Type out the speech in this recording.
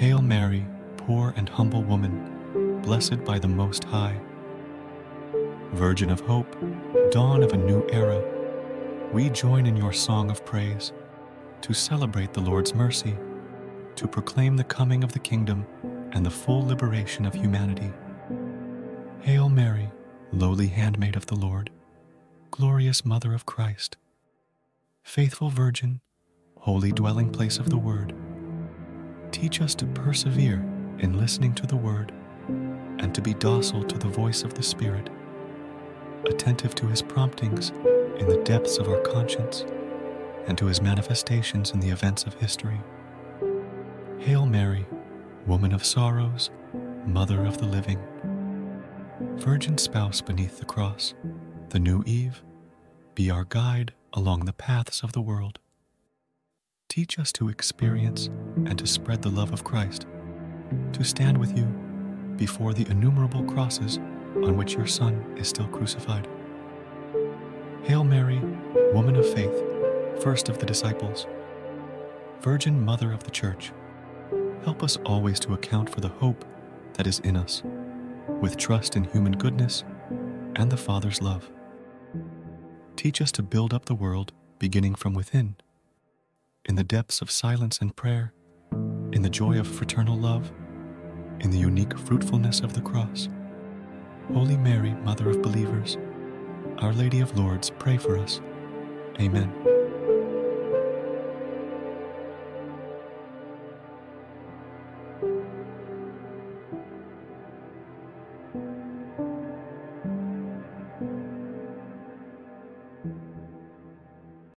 Hail Mary, poor and humble woman, blessed by the Most High. Virgin of hope, dawn of a new era, we join in your song of praise to celebrate the Lord's mercy, to proclaim the coming of the kingdom and the full liberation of humanity. Hail Mary, lowly handmaid of the Lord, glorious Mother of Christ, faithful Virgin, holy dwelling place of the Word, teach us to persevere in listening to the Word and to be docile to the voice of the Spirit, attentive to His promptings in the depths of our conscience and to His manifestations in the events of history. Hail Mary, woman of sorrows, mother of the living, virgin spouse beneath the cross, the new Eve, be our guide along the paths of the world. Teach us to experience and to spread the love of Christ, to stand with you before the innumerable crosses on which your Son is still crucified. Hail Mary, woman of faith, first of the disciples, Virgin Mother of the Church, help us always to account for the hope that is in us, with trust in human goodness and the Father's love. Teach us to build up the world beginning from within, in the depths of silence and prayer, in the joy of fraternal love, in the unique fruitfulness of the cross. Holy Mary, Mother of Believers, Our Lady of Lourdes, pray for us. Amen.